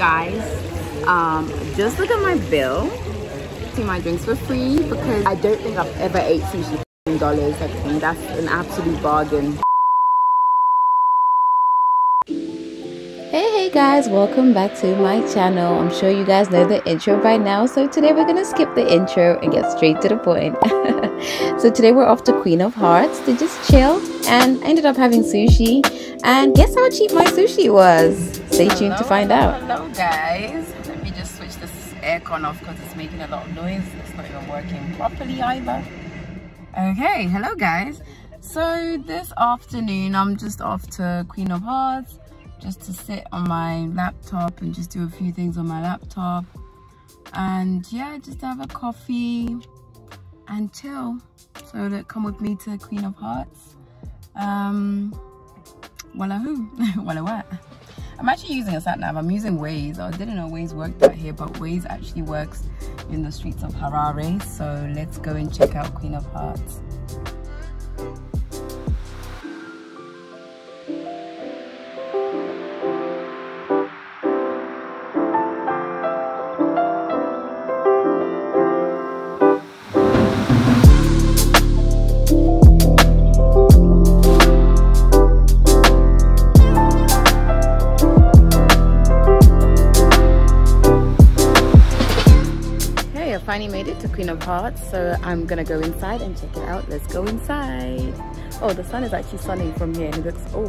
guys. Just look at my bill. See, my drinks were free because I don't think I've ever ate sushi for $10. I think that's an absolute bargain. Hey guys, welcome back to my channel. I'm sure you guys know the intro by now, so today we're gonna skip the intro and get straight to the point. So today we're off to Queen of Hearts to just chill, and I ended up having sushi, and guess how cheap my sushi was? Stay tuned to find out. Hello guys, let me just switch this aircon off because it's making a lot of noise. It's not even working properly either. Okay, hello guys. So this afternoon I'm just off to Queen of Hearts, just to sit on my laptop and just do a few things on my laptop, and yeah, just have a coffee and chill. So look, come with me to Queen of Hearts. Walla what? I'm actually using a sat nav. I'm using Waze. I didn't know Waze worked out here, but Waze actually works in the streets of Harare. So let's go and check out Queen of Hearts. Made it to Queen of Hearts, so I'm gonna go inside and check it out. Let's go inside. Oh, the sun is actually sunny from here, and it looks, oh,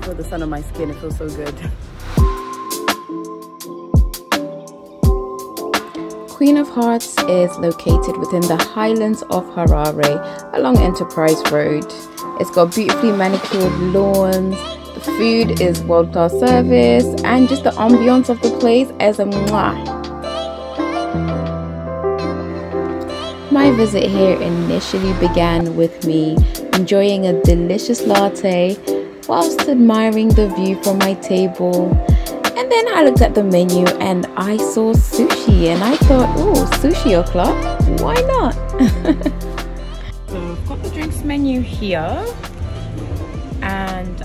I feel the sun on my skin, it feels so good. Queen of Hearts is located within the highlands of Harare along Enterprise Road. It's got beautifully manicured lawns, the food is world-class service, and just the ambiance of the place is a mwah. My visit here initially began with me enjoying a delicious latte whilst admiring the view from my table, and then I looked at the menu and I saw sushi and I thought, oh, sushi o'clock, why not? So we've got the drinks menu here, and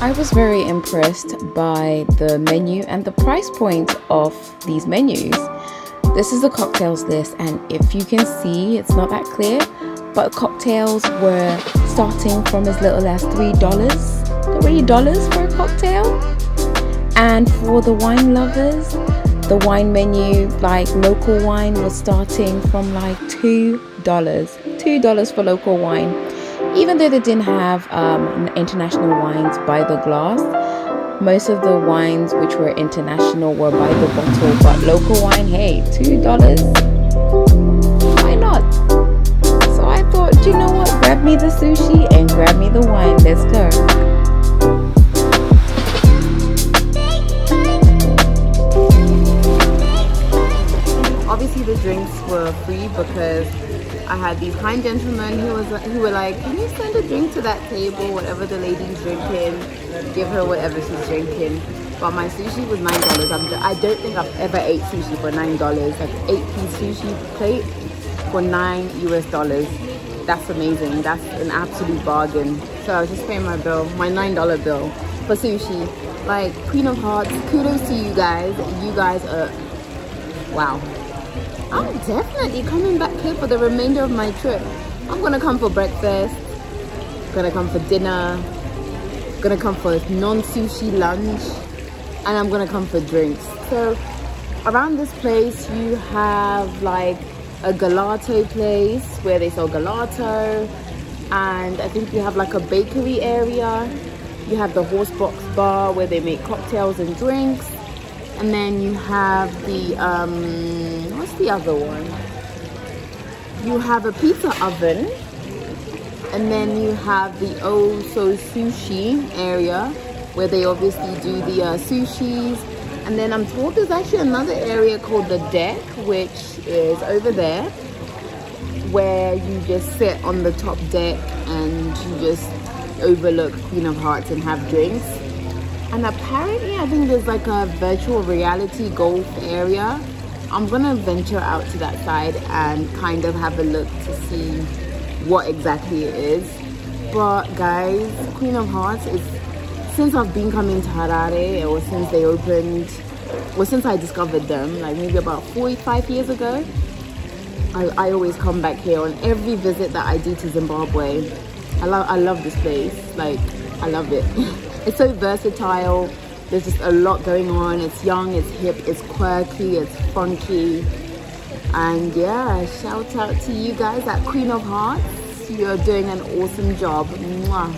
I was very impressed by the menu and the price point of these menus. This is the cocktails list, and if you can see, it's not that clear, but cocktails were starting from as little as $3 for a cocktail. And for the wine lovers, the wine menu, like local wine, was starting from like $2 for local wine. Even though they didn't have international wines by the glass, most of the wines which were international were by the bottle, but local wine, hey, $2, why not? So I thought, you know what, grab me the sushi and grab me the wine, let's go. Obviously the drinks were free because I had these kind gentlemen who were like, can you send a drink to that table, whatever the lady's drinking, give her whatever she's drinking. But my sushi was $9. I don't think I've ever ate sushi for $9, like 8-piece sushi plate for $9. That's amazing, that's an absolute bargain. So I was just paying my bill, my $9 bill for sushi. Like, Queen of Hearts, kudos to you guys. You guys are, wow. I'm definitely coming back here for the remainder of my trip. I'm gonna come for breakfast, gonna come for dinner, gonna come for non-sushi lunch, and I'm gonna come for drinks. So around this place you have like a gelato place where they sell gelato, and I think you have like a bakery area. You have the Horsebox Bar where they make cocktails and drinks, and then you have the what's the other one? You have a pizza oven, and then you have the oh so sushi area where they obviously do the sushis, and then I'm told there's actually another area called the deck, which is over there, where you just sit on the top deck and you just overlook Queen of Hearts and have drinks. And apparently I think there's like a virtual reality golf area. I'm gonna venture out to that side and kind of have a look to see what exactly it is. But guys, Queen of Hearts is since I've been coming to Harare, or since they opened, or since I discovered them, like maybe about 4 or 5 years ago, I always come back here on every visit that I do to Zimbabwe. I love this place, like I love it. It's so versatile, there's just a lot going on. It's young, it's hip, it's quirky, it's funky. And yeah, shout out to you guys at Queen of Hearts. You're doing an awesome job. Mwah.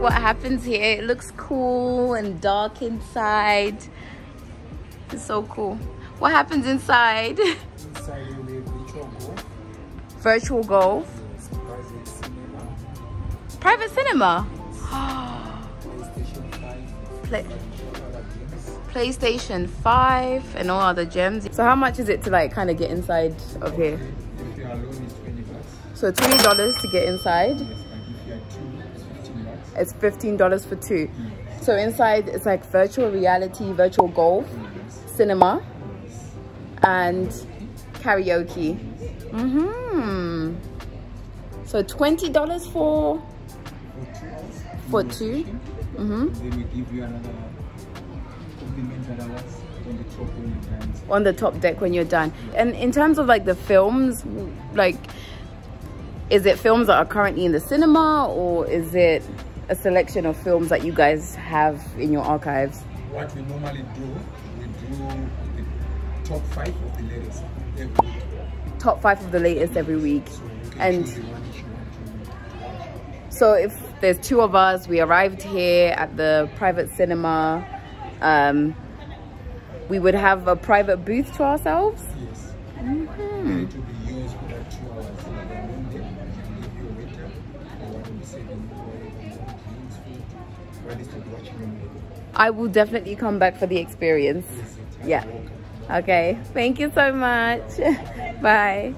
What happens here, it looks cool and dark inside. It's so cool. What happens inside? Inside you will be virtual golf. Virtual golf? Yes, private cinema. Private cinema? PlayStation 5. PlayStation 5 and all other gems. So how much is it to like kind of get inside of here? If you're alone, it's $20. So $20 to get inside? Yes. It's $15 for two. Mm. So inside it's like virtual reality, virtual golf, cinema, and karaoke. Mm-hmm. So $20 for two. Mm-hmm. They will give you another complimentary awards on the top when you're done. On the top deck when you're done. And in terms of like the films, like, is it films that are currently in the cinema, or is it a selection of films that you guys have in your archives? What we normally do, we do the top 5 of the latest every week. Top 5 of the latest every week. And so if there's two of us, we arrived here at the private cinema, we would have a private booth to ourselves? Yes. Mm-hmm. It will be used for like 2 hours. I will definitely come back for the experience. Yeah. Okay. Thank you so much. Bye.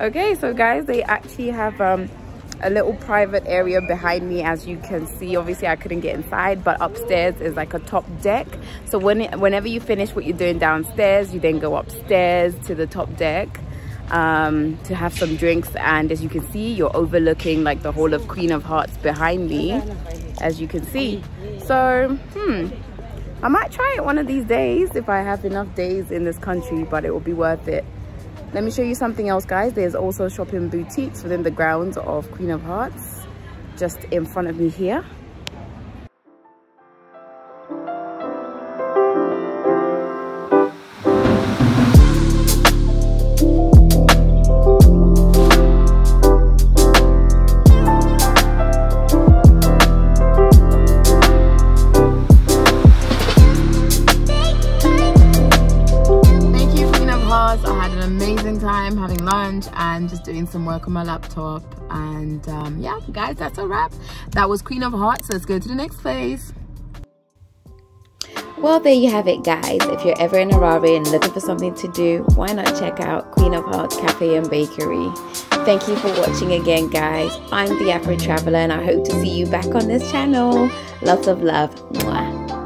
Okay, so guys, they actually have a little private area behind me, as you can see. Obviously, I couldn't get inside, but upstairs is like a top deck. So whenever you finish what you're doing downstairs, you then go upstairs to the top deck to have some drinks. And as you can see, you're overlooking like the whole of Queen of Hearts behind me, as you can see. So I might try it one of these days if I have enough days in this country, but it will be worth it. Let me show you something else, guys. There's also shopping boutiques within the grounds of Queen of Hearts just in front of me here. And just doing some work on my laptop, and yeah, guys, that's a wrap. That was Queen of Hearts. Let's go to the next place. Well, there you have it, guys. If you're ever in Harare and looking for something to do, why not check out Queen of Hearts Cafe and Bakery. Thank you for watching again, guys. I'm The Afro Traveller, and I hope to see you back on this channel. Lots of love. Mwah.